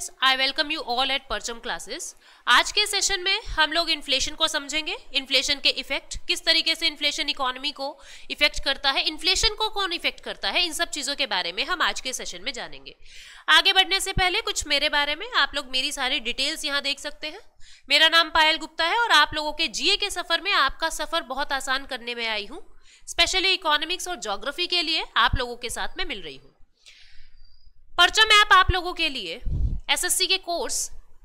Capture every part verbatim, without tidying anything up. Friends, I welcome you all at Parcham classes. आज के session में हम लोग इन्फ्लेशन को समझेंगे, इन्फ्लेशन के इफेक्ट, किस तरीके से इन्फ्लेशन इकोनॉमी को इफेक्ट करता है, इन्फ्लेशन को कौन इफेक्ट करता है, इन सब चीज़ों के बारे में हम आज के सेशन में जानेंगे। आगे बढ़ने से पहले कुछ मेरे बारे में, आप लोग मेरी सारी डिटेल्स यहाँ देख सकते हैं। मेरा नाम पायल गुप्ता है और आप लोगों के जीए के सफ़र में आपका सफ़र बहुत आसान करने में आई हूँ, स्पेशली इकोनॉमिक्स और ज्योग्राफी के लिए आप लोगों के साथ में मिल रही हूँ। परचम ऐप आप लोगों के लिए एसएससी के कोर्स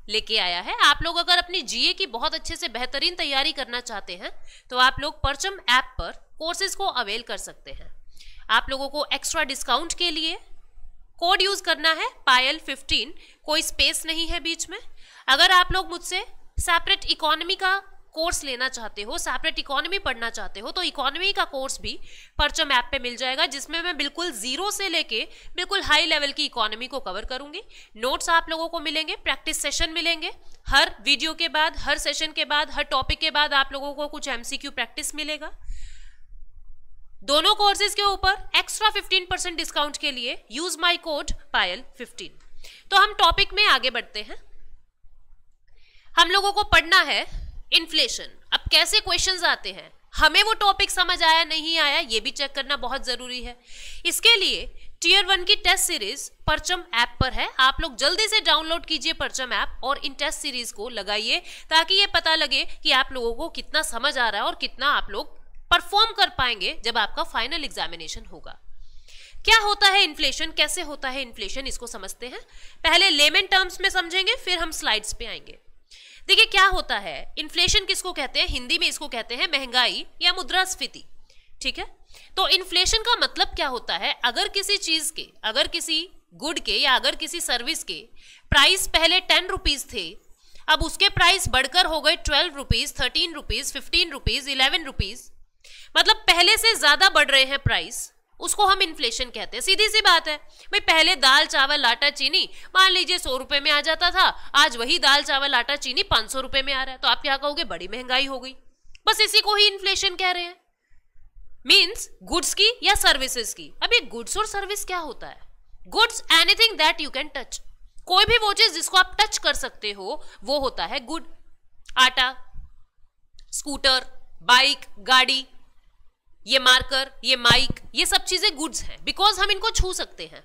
लेके आया है। आप लोग अगर अपनी जीए की बहुत अच्छे से बेहतरीन तैयारी करना चाहते हैं तो आप लोग परचम ऐप पर कोर्सेज को अवेल कर सकते हैं। आप लोगों को एक्स्ट्रा डिस्काउंट के लिए कोड यूज़ करना है पायल फिफ्टीन, कोई स्पेस नहीं है बीच में। अगर आप लोग मुझसे सेपरेट इकोनॉमी का कोर्स लेना चाहते हो, सेपरेट इकोनॉमी पढ़ना चाहते हो, तो इकोनॉमी का कोर्स भी परचम ऐप पे मिल जाएगा, जिसमें मैं बिल्कुल जीरो से लेके बिल्कुल हाई लेवल की इकोनॉमी को कवर करूंगी। नोट्स आप लोगों को मिलेंगे, प्रैक्टिस सेशन मिलेंगे, हर वीडियो के बाद, हर सेशन के बाद, हर टॉपिक के बाद आप लोगों को कुछ एमसीक्यू प्रैक्टिस मिलेगा। दोनों कोर्सेज के ऊपर एक्स्ट्रा फिफ्टीन परसेंट डिस्काउंट के लिए use my code Payal fifteen. तो हम टॉपिक में आगे बढ़ते हैं। हम लोगों को पढ़ना है इन्फ्लेशन। अब कैसे क्वेश्चंस आते हैं, हमें वो टॉपिक समझ आया नहीं आया ये भी चेक करना बहुत ज़रूरी है। इसके लिए टीयर वन की टेस्ट सीरीज परचम ऐप पर है, आप लोग जल्दी से डाउनलोड कीजिए परचम ऐप और इन टेस्ट सीरीज को लगाइए, ताकि ये पता लगे कि आप लोगों को कितना समझ आ रहा है और कितना आप लोग परफॉर्म कर पाएंगे जब आपका फाइनल एग्जामिनेशन होगा। क्या होता है इन्फ्लेशन, कैसे होता है इन्फ्लेशन, इसको समझते हैं। पहले लेमन टर्म्स में समझेंगे, फिर हम स्लाइड्स पे आएंगे। देखिए क्या होता है, इन्फ्लेशन किसको कहते हैं, हिंदी में इसको कहते हैं महंगाई या मुद्रास्फीति, ठीक है। तो इन्फ्लेशन का मतलब क्या होता है, अगर किसी चीज के, अगर किसी गुड के या अगर किसी सर्विस के प्राइस पहले टेन रुपीज थे, अब उसके प्राइस बढ़कर हो गए twelve rupees, thirteen rupees, fifteen rupees, eleven rupees, मतलब पहले से ज्यादा बढ़ रहे हैं प्राइस, उसको हम इन्फ्लेशन कहते हैं। सीधी सी बात है भाई, पहले दाल चावल आटा चीनी मान लीजिए सौ रुपए में आ जाता था, आज वही दाल चावल आटा चीनी पाँच सौ रुपए में आ रहा है, तो आप क्या कहोगे, बड़ी महंगाई हो गई। बस इसी को ही इन्फ्लेशन कह रहे हैं, मीन्स गुड्स की या सर्विसेज की। अब ये गुड्स और सर्विस क्या होता है, goods anything that you can touch, कोई भी वो चीज जिसको आप टच कर सकते हो वो होता है गुड। आटा, स्कूटर, बाइक, गाड़ी, ये मार्कर, ये माइक, ये सब चीजें गुड्स हैं, बिकॉज हम इनको छू सकते हैं।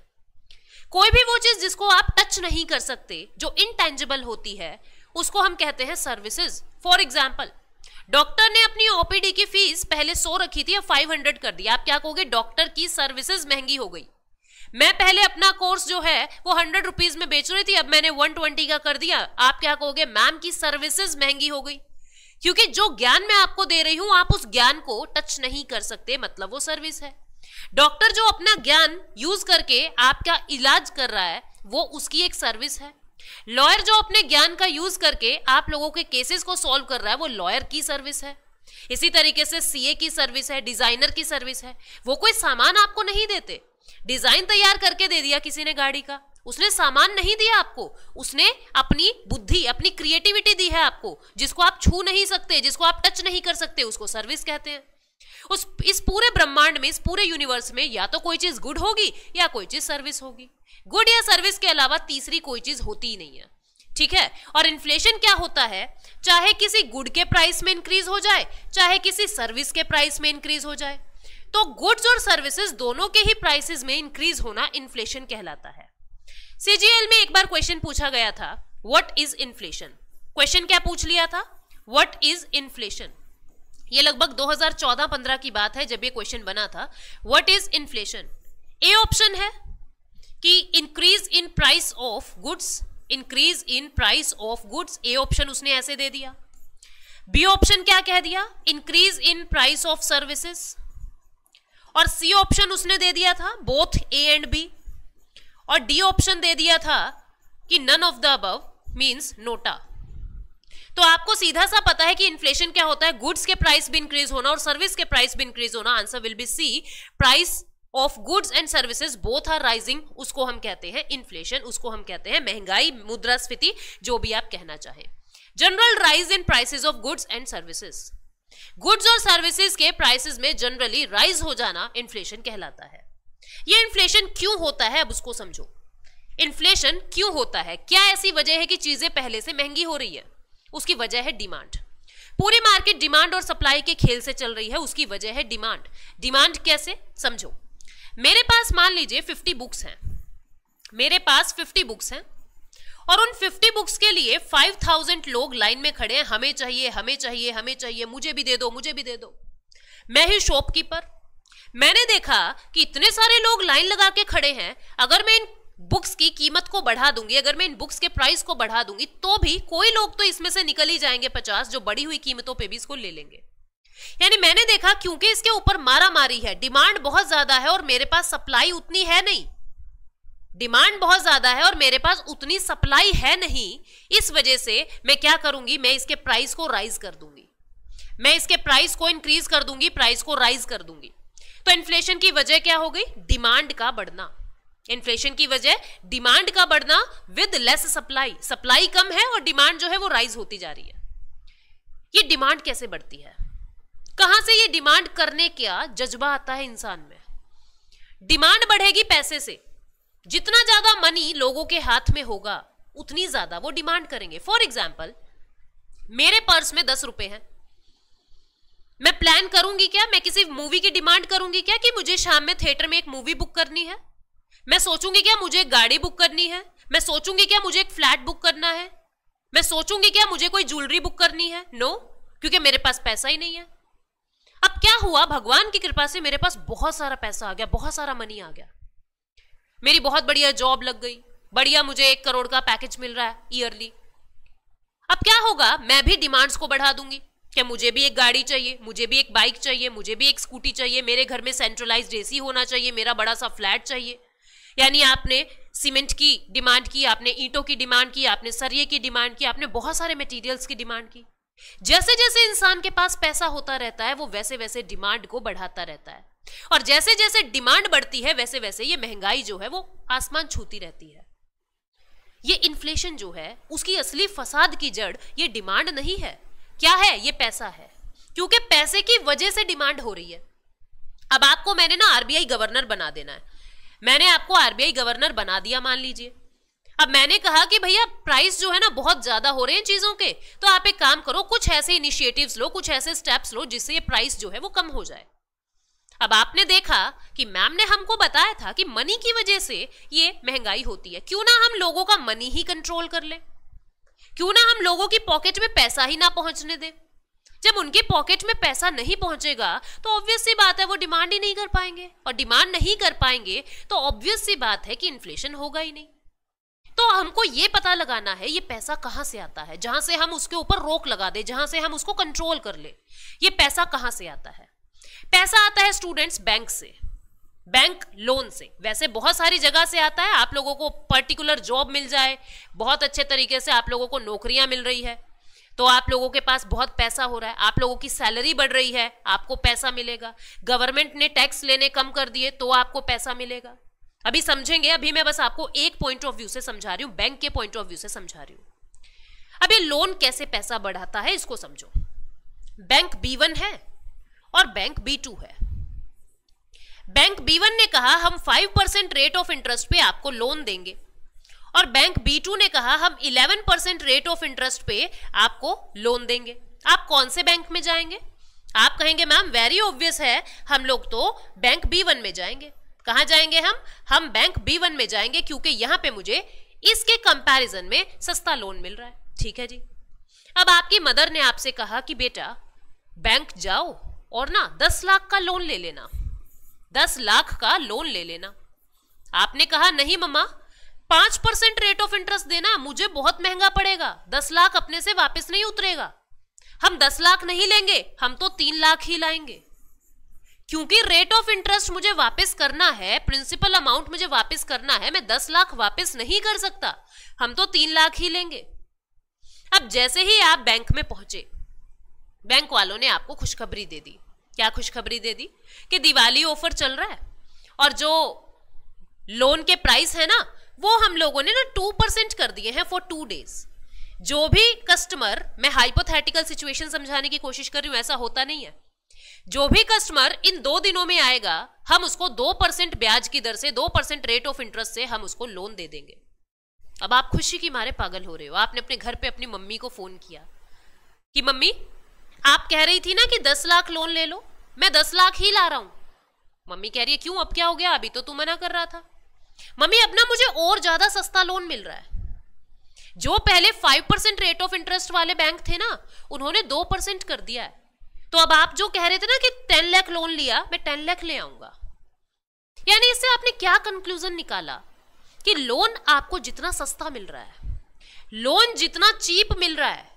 कोई भी वो चीज जिसको आप टच नहीं कर सकते, जो इनटेंजिबल होती है, उसको हम कहते हैं सर्विसेज। फॉर एग्जाम्पल, डॉक्टर ने अपनी ओपीडी की फीस पहले सौ रखी थी, अब पाँच सौ कर दी, आप क्या कहोगे, डॉक्टर की सर्विसेज महंगी हो गई। मैं पहले अपना कोर्स जो है वो हंड्रेड रुपीज में बेच रही थी, अब मैंने वन ट्वेंटी का कर दिया, आप क्या कहोगे, मैम की सर्विसेज महंगी हो गई। क्योंकि जो ज्ञान मैं आपको दे रही हूं, आप उस ज्ञान को टच नहीं कर सकते, मतलब वो सर्विस है। डॉक्टर जो अपना ज्ञान यूज करके आपका इलाज कर रहा है, वो उसकी एक सर्विस है। लॉयर जो अपने ज्ञान का यूज करके आप लोगों के केसेस को सॉल्व कर रहा है, वो लॉयर की सर्विस है। इसी तरीके से सीए की सर्विस है, डिजाइनर की सर्विस है। वो कोई सामान आपको नहीं देते, डिजाइन तैयार करके दे दिया किसी ने गाड़ी का, उसने सामान नहीं दिया आपको, उसने अपनी बुद्धि, अपनी क्रिएटिविटी दी है आपको, जिसको आप छू नहीं सकते, जिसको आप टच नहीं कर सकते, उसको सर्विस कहते हैं। उस इस पूरे ब्रह्मांड में, इस पूरे यूनिवर्स में या तो कोई चीज गुड होगी या कोई चीज सर्विस होगी, गुड या सर्विस के अलावा तीसरी कोई चीज होती ही नहीं है, ठीक है। और इन्फ्लेशन क्या होता है, चाहे किसी गुड के प्राइस में इंक्रीज हो जाए, चाहे किसी सर्विस के प्राइस में इंक्रीज हो जाए, तो गुड्स और सर्विसेज दोनों के ही प्राइसेस में इंक्रीज होना इन्फ्लेशन कहलाता है। सीजीएल में एक बार क्वेश्चन पूछा गया था, व्हाट इज इन्फ्लेशन। क्वेश्चन क्या पूछ लिया था, व्हाट इज इन्फ्लेशन। ये लगभग दो हज़ार चौदह पंद्रह की बात है जब ये क्वेश्चन बना था, what is inflation. A option है कि increase in price of goods, increase in price of goods, A option उसने ऐसे दे दिया। बी ऑप्शन क्या कह दिया, increase in price of services. और सी ऑप्शन उसने दे दिया था बोथ ए एंड बी। और डी ऑप्शन दे दिया था कि none of the above means NOTA. तो आपको सीधा सा पता है कि इन्फ्लेशन क्या होता है, गुड्स के प्राइस भी इंक्रीज होना और सर्विस के प्राइस भी इंक्रीज होना। Answer will be C, price of goods and services both are rising, उसको हम कहते हैं इन्फ्लेशन, उसको हम कहते हैं महंगाई, मुद्रास्फीति, जो भी आप कहना चाहें। General rise in prices of goods and services, goods और सर्विसेज के प्राइसेज में जनरली राइज हो जाना इन्फ्लेशन कहलाता है। ये इन्फ्लेशन क्यों होता है, अब उसको समझो। इन्फ्लेशन क्यों होता है? क्या ऐसी वजह है कि चीजें पहले से महंगी हो रही है? उसकी वजह है डिमांड। पूरी मार्केट डिमांड और सप्लाई के खेल से चल रही है, उसकी वजह है डिमांड। डिमांड कैसे समझो, मेरे पास मान लीजिए फिफ्टी बुक्स हैं, मेरे पास फिफ्टी बुक्स हैं और उन फिफ्टी बुक्स के लिए फाइव थाउजेंड लोग लाइन में खड़े हैं, हमें चाहिए हमें चाहिए हमें चाहिए, मुझे भी दे दो मुझे भी दे दो। मैं ही शॉपकीपर, मैंने देखा कि इतने सारे लोग लाइन लगा के खड़े हैं, अगर मैं इन बुक्स की कीमत को बढ़ा दूंगी, अगर मैं इन बुक्स के प्राइस को बढ़ा दूंगी तो भी कोई लोग तो इसमें से निकल ही जाएंगे पचास, जो बड़ी हुई कीमतों पे भी इसको ले लेंगे। यानी मैंने देखा क्योंकि इसके ऊपर मारा मारी है, डिमांड बहुत ज्यादा है और मेरे पास सप्लाई उतनी है नहीं, डिमांड बहुत ज्यादा है और मेरे पास उतनी सप्लाई है नहीं, इस वजह से मैं क्या करूंगी, मैं इसके प्राइस को राइज कर दूंगी, मैं इसके प्राइस को इंक्रीज कर दूंगी, प्राइस को राइज कर दूंगी। तो इन्फ्लेशन की वजह क्या हो गई? डिमांड का बढ़ना। इन्फ्लेशन की वजह डिमांड का बढ़ना विद लेस सप्लाई, सप्लाई कम है और डिमांड जो है वो राइज होती जा रही है। ये डिमांड कैसे बढ़ती है, कहां से ये डिमांड करने का जज्बा आता है इंसान में? डिमांड बढ़ेगी पैसे से, जितना ज्यादा मनी लोगों के हाथ में होगा उतनी ज्यादा वो डिमांड करेंगे। फॉर एग्जाम्पल, मेरे पर्स में दस रुपए हैं, मैं प्लान करूंगी क्या, मैं किसी मूवी की डिमांड करूंगी क्या कि मुझे शाम में थिएटर में एक मूवी बुक करनी है? मैं सोचूंगी क्या मुझे एक गाड़ी बुक करनी है? मैं सोचूंगी क्या मुझे एक फ्लैट बुक करना है? मैं सोचूंगी क्या मुझे कोई ज्वेलरी बुक करनी है? नो, क्योंकि मेरे पास पैसा ही नहीं है। अब क्या हुआ, भगवान की कृपा से मेरे पास बहुत सारा पैसा आ गया, बहुत सारा मनी आ गया, मेरी बहुत बढ़िया जॉब लग गई, बढ़िया मुझे एक करोड़ का पैकेज मिल रहा है ईयरली। अब क्या होगा, मैं भी डिमांड्स को बढ़ा दूंगी कि मुझे भी एक गाड़ी चाहिए, मुझे भी एक बाइक चाहिए, मुझे भी एक स्कूटी चाहिए, मेरे घर में सेंट्रलाइज्ड एसी होना चाहिए, मेरा बड़ा सा फ्लैट चाहिए। यानी आपने सीमेंट की डिमांड की, आपने ईंटों की डिमांड की, आपने सरिये की डिमांड की, आपने बहुत सारे मटेरियल्स की डिमांड की। जैसे जैसे इंसान के पास पैसा होता रहता है वो वैसे वैसे डिमांड को बढ़ाता रहता है और जैसे जैसे डिमांड बढ़ती है वैसे वैसे ये महंगाई जो है वो आसमान छूती रहती है। ये इन्फ्लेशन जो है उसकी असली फसाद की जड़ ये डिमांड नहीं है, क्या है, ये पैसा है, क्योंकि पैसे की वजह से डिमांड हो रही है। अब आपको मैंने ना आरबीआई गवर्नर बना देना है, मैंने आपको आरबीआई गवर्नर बना दिया मान लीजिए। अब मैंने कहा कि भैया प्राइस जो है ना बहुत ज्यादा हो रहे हैं चीजों के, तो आप एक काम करो, कुछ ऐसे इनिशिएटिव्स लो, कुछ ऐसे स्टेप्स लो जिससे ये प्राइस जो है वो कम हो जाए। अब आपने देखा कि मैम ने हमको बताया था कि मनी की वजह से ये महंगाई होती है, क्यों ना हम लोगों का मनी ही कंट्रोल कर ले, क्यों ना हम लोगों की पॉकेट में पैसा ही ना पहुंचने दे। जब उनके पॉकेट में पैसा नहीं पहुंचेगा तो ऑब्वियस सी बात है वो डिमांड ही नहीं कर पाएंगे और डिमांड नहीं कर पाएंगे तो ऑब्वियस सी बात है कि इन्फ्लेशन होगा ही नहीं। तो हमको ये पता लगाना है ये पैसा कहां से आता है, जहां से हम उसके ऊपर रोक लगा दे, जहां से हम उसको कंट्रोल कर ले। ये पैसा कहां से आता है? पैसा आता है स्टूडेंट्स बैंक से, बैंक लोन से। वैसे बहुत सारी जगह से आता है, आप लोगों को पर्टिकुलर जॉब मिल जाए, बहुत अच्छे तरीके से आप लोगों को नौकरियां मिल रही है तो आप लोगों के पास बहुत पैसा हो रहा है, आप लोगों की सैलरी बढ़ रही है, आपको पैसा मिलेगा। गवर्नमेंट ने टैक्स लेने कम कर दिए तो आपको पैसा मिलेगा। अभी समझेंगे, अभी मैं बस आपको एक पॉइंट ऑफ व्यू से समझा रही हूं, बैंक के पॉइंट ऑफ व्यू से समझा रही हूं। अब ये लोन कैसे पैसा बढ़ाता है इसको समझो। बैंक बी वन है और बैंक बी टू है। बैंक बी वन ने कहा हम five percent rate of interest पे आपको लोन देंगे और बैंक बी टू ने कहा हम eleven percent rate of interest पे आपको लोन देंगे। आप कौन से बैंक में जाएंगे? आप कहेंगे मैम वेरी ऑब्वियस है, हम लोग तो बैंक बी वन में जाएंगे। कहाँ जाएंगे हम? हम बैंक बी वन में जाएंगे क्योंकि यहाँ पे मुझे इसके कंपैरिजन में सस्ता लोन मिल रहा है। ठीक है जी। अब आपकी मदर ने आपसे कहा कि बेटा बैंक जाओ और ना दस लाख का लोन ले लेना, दस लाख का लोन ले लेना। आपने कहा नहीं मम्मा, पांच परसेंट रेट ऑफ इंटरेस्ट देना, मुझे बहुत महंगा पड़ेगा, दस लाख अपने से वापस नहीं उतरेगा, हम दस लाख नहीं लेंगे, हम तो तीन लाख ही लाएंगे क्योंकि रेट ऑफ इंटरेस्ट मुझे वापस करना है, प्रिंसिपल अमाउंट मुझे वापस करना है, मैं दस लाख वापस नहीं कर सकता, हम तो तीन लाख ही लेंगे। अब जैसे ही आप बैंक में पहुंचे, बैंक वालों ने आपको खुशखबरी दे दी। क्या खुशखबरी दे दी? कि दिवाली ऑफर चल रहा है और जो लोन के प्राइस है ना वो हम लोगों ने ना टू परसेंट कर दिए हैं फॉर टू डेज। जो भी कस्टमर, मैं हाइपोथेटिकल सिचुएशन समझाने की कोशिश कर रही हूं, ऐसा होता नहीं है। जो भी कस्टमर इन दो दिनों में आएगा हम उसको दो परसेंट ब्याज की दर से, दो परसेंट रेट ऑफ इंटरेस्ट से हम उसको लोन दे देंगे। अब आप खुशी की मारे पागल हो रहे हो। आपने अपने घर पे अपनी मम्मी को फोन किया कि मम्मी आप कह रही थी ना कि दस लाख लोन ले लो, मैं दस लाख ही ला रहा हूं। मम्मी कह रही है क्यों, अब क्या हो गया, अभी तो तू मना कर रहा था। मम्मी अब ना मुझे और ज्यादा सस्ता लोन मिल रहा है। जो पहले five percent rate of interest वाले बैंक थे ना, उन्होंने दो परसेंट कर दिया है। तो अब आप जो कह रहे थे ना कि टेन लाख लोन लिया, मैं टेन लाख ले आऊंगा। यानी इससे आपने क्या कंक्लूजन निकाला कि लोन आपको जितना सस्ता मिल रहा है, लोन जितना चीप मिल रहा है,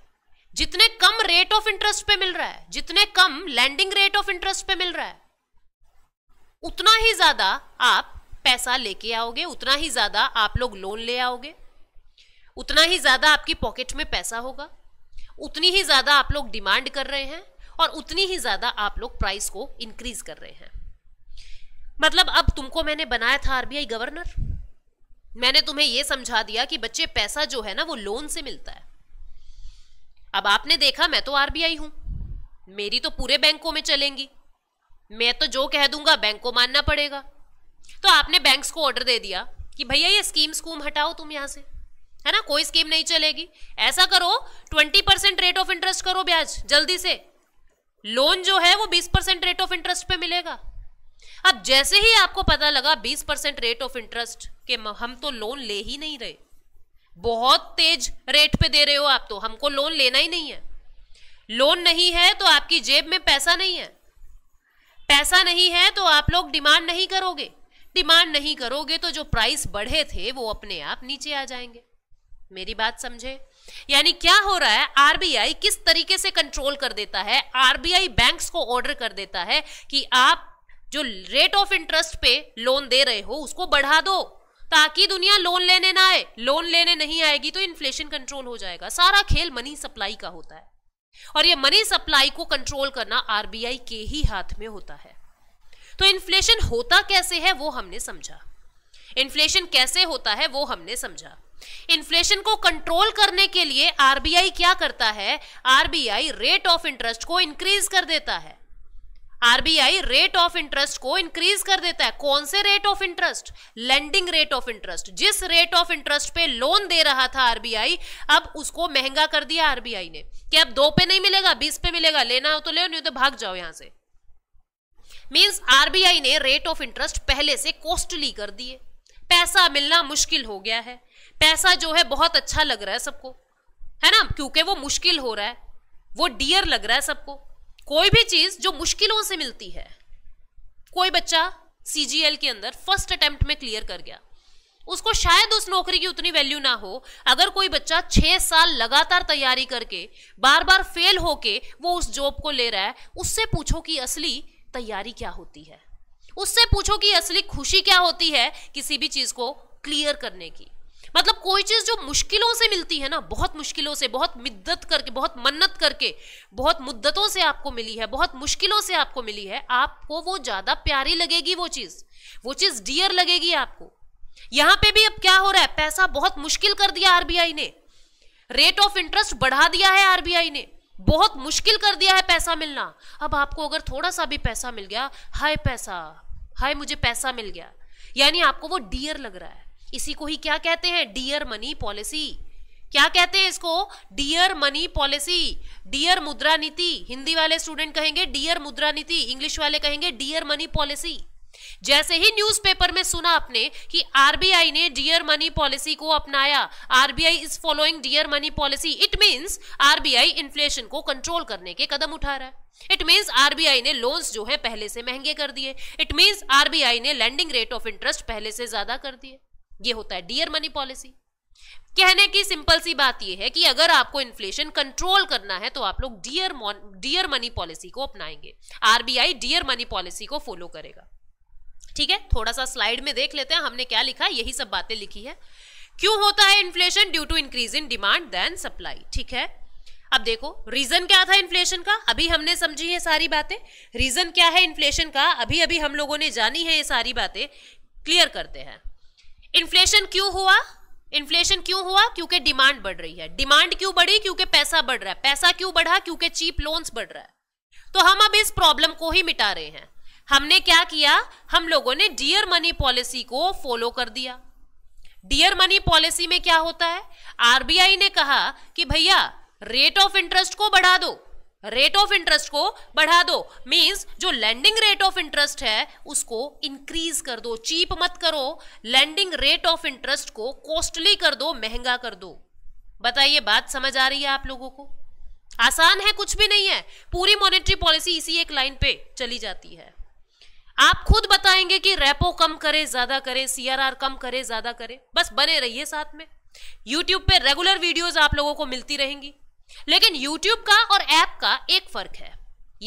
जितने कम रेट ऑफ इंटरेस्ट पे मिल रहा है, जितने कम लैंडिंग रेट ऑफ इंटरेस्ट पे मिल रहा है, उतना ही ज्यादा आप पैसा लेके आओगे, उतना ही ज्यादा आप लोग लोन ले आओगे, उतना ही ज्यादा आपकी पॉकेट में पैसा होगा, उतनी ही ज्यादा आप लोग डिमांड कर रहे हैं और उतनी ही ज्यादा आप लोग प्राइस को इंक्रीज कर रहे हैं। मतलब अब तुमको मैंने बनाया था आरबीआई गवर्नर, मैंने तुम्हें यह समझा दिया कि बच्चे पैसा जो है ना वो लोन से मिलता है। अब आपने देखा मैं तो आरबीआई हूं, मेरी तो पूरे बैंकों में चलेंगी, मैं तो जो कह दूंगा बैंक को मानना पड़ेगा। तो आपने बैंक्स को ऑर्डर दे दिया कि भैया ये स्कीम स्कूम हटाओ तुम यहां से, है ना, कोई स्कीम नहीं चलेगी। ऐसा करो twenty percent rate of interest करो ब्याज, जल्दी से लोन जो है वो बीस परसेंट रेट ऑफ इंटरेस्ट पे मिलेगा। अब जैसे ही आपको पता लगा बीस परसेंट रेट ऑफ इंटरेस्ट के हम तो लोन ले ही नहीं रहे, बहुत तेज रेट पे दे रहे हो आप, तो हमको लोन लेना ही नहीं है। लोन नहीं है तो आपकी जेब में पैसा नहीं है, पैसा नहीं है तो आप लोग डिमांड नहीं करोगे, डिमांड नहीं करोगे तो जो प्राइस बढ़े थे वो अपने आप नीचे आ जाएंगे। मेरी बात समझे? यानी क्या हो रहा है, आरबीआई किस तरीके से कंट्रोल कर देता है, आरबीआई बैंक्स को ऑर्डर कर देता है कि आप जो रेट ऑफ इंटरेस्ट पे लोन दे रहे हो उसको बढ़ा दो ताकि दुनिया लोन लेने ना आए। लोन लेने नहीं आएगी तो इन्फ्लेशन कंट्रोल हो जाएगा। सारा खेल मनी सप्लाई का होता है और ये मनी सप्लाई को कंट्रोल करना आरबीआई के ही हाथ में होता है। तो इन्फ्लेशन होता कैसे है वो हमने समझा, इन्फ्लेशन कैसे होता है वो हमने समझा। इन्फ्लेशन को कंट्रोल करने के लिए आरबीआई क्या करता है, आरबीआई रेट ऑफ इंटरेस्ट को इंक्रीज कर देता है। आरबीआई रेट ऑफ इंटरेस्ट को इंक्रीज कर देता है। कौन से rate of interest, lending rate of interest, जिस रेट ऑफ इंटरेस्ट पे लोन दे रहा था आरबीआई, अब उसको महंगा कर दिया आरबीआई ने कि अब दो पे नहीं मिलेगा, बीस पे मिलेगा, लेना हो तो ले, नहीं तो भाग जाओ यहां से। मींस आरबीआई ने रेट ऑफ इंटरेस्ट पहले से कॉस्टली कर दिए, पैसा मिलना मुश्किल हो गया है, पैसा जो है बहुत अच्छा लग रहा है सबको, है ना, क्योंकि वो मुश्किल हो रहा है, वो डियर लग रहा है सबको। कोई भी चीज जो मुश्किलों से मिलती है, कोई बच्चा सीजीएल के अंदर फर्स्ट अटेम्प्ट में क्लियर कर गया, उसको शायद उस नौकरी की उतनी वैल्यू ना हो। अगर कोई बच्चा छह साल लगातार तैयारी करके बार बार फेल होके वो उस जॉब को ले रहा है, उससे पूछो कि असली तैयारी क्या होती है, उससे पूछो कि असली खुशी क्या होती है किसी भी चीज को क्लियर करने की। मतलब कोई चीज जो मुश्किलों से मिलती है ना, बहुत मुश्किलों से, बहुत मिद्दत करके, बहुत मन्नत करके, बहुत मुद्दतों से आपको मिली है, बहुत मुश्किलों से आपको मिली है, आपको वो ज्यादा प्यारी लगेगी, वो चीज वो चीज डियर लगेगी आपको। यहां पे भी अब क्या हो रहा है, पैसा बहुत मुश्किल कर दिया आरबीआई ने, रेट ऑफ इंटरेस्ट बढ़ा दिया है आरबीआई ने, बहुत मुश्किल कर दिया है पैसा मिलना। अब आपको अगर थोड़ा सा भी पैसा मिल गया, हाय पैसा, हाय मुझे पैसा मिल गया, यानी आपको वो डियर लग रहा है। इसी को ही क्या कहते हैं, डियर मनी पॉलिसी। क्या कहते हैं इसको, डियर मनी पॉलिसी, डियर मुद्रा नीति। हिंदी वाले स्टूडेंट कहेंगे डियर मुद्रा नीति, इंग्लिश वाले कहेंगे डियर मनी पॉलिसी। जैसे ही न्यूज़पेपर में सुना आपने कि आरबीआई ने डियर मनी पॉलिसी को अपनाया, RBI is following dear money policy, it means RBI inflation को कंट्रोल करने के कदम उठा रहा है। इट मींस आरबीआई ने लोन्स जो है पहले से महंगे कर दिए, इट मींस आरबीआई ने लैंडिंग रेट ऑफ इंटरेस्ट पहले से ज्यादा कर दिए। ये होता है डियर मनी पॉलिसी। कहने की सिंपल सी बात यह है कि अगर आपको इन्फ्लेशन कंट्रोल करना है तो आप लोग डियर डियर मनी पॉलिसी को अपनाएंगे, आरबीआई डियर मनी पॉलिसी को फॉलो करेगा। ठीक है, थोड़ा सा स्लाइड में देख लेते हैं हमने क्या लिखा, यही सब बातें लिखी है। क्यों होता है inflation, due to increase in demand then supply. ठीक है, अब देखो रीजन क्या था इन्फ्लेशन का, अभी हमने समझी है सारी बातें। रीजन क्या है इन्फ्लेशन का, अभी अभी हम लोगों ने जानी है, ये सारी बातें क्लियर करते हैं। इन्फ्लेशन क्यों हुआ, इन्फ्लेशन क्यों हुआ, क्योंकि डिमांड बढ़ रही है। डिमांड क्यों बढ़ी, क्योंकि पैसा बढ़ रहा है। पैसा क्यों बढ़ा, क्योंकि चीप लोन्स बढ़ रहा है। तो हम अब इस प्रॉब्लम को ही मिटा रहे हैं। हमने क्या किया, हम लोगों ने डियर मनी पॉलिसी को फॉलो कर दिया। डियर मनी पॉलिसी में क्या होता है, आरबीआई ने कहा कि भैया रेट ऑफ इंटरेस्ट को बढ़ा दो, रेट ऑफ इंटरेस्ट को बढ़ा दो, मींस जो लैंडिंग रेट ऑफ इंटरेस्ट है उसको इंक्रीज कर दो, चीप मत करो, लैंडिंग रेट ऑफ इंटरेस्ट को कॉस्टली कर दो, महंगा कर दो। बताइए बात समझ आ रही है आप लोगों को? आसान है, कुछ भी नहीं है, पूरी मॉनेटरी पॉलिसी इसी एक लाइन पे चली जाती है। आप खुद बताएंगे कि रेपो कम करे ज्यादा करे, सीआरआर कम करे ज्यादा करे, बस बने रहिए साथ में। यूट्यूब पे रेगुलर वीडियोस आप लोगों को मिलती रहेंगी, लेकिन यूट्यूब का और ऐप का एक फर्क है,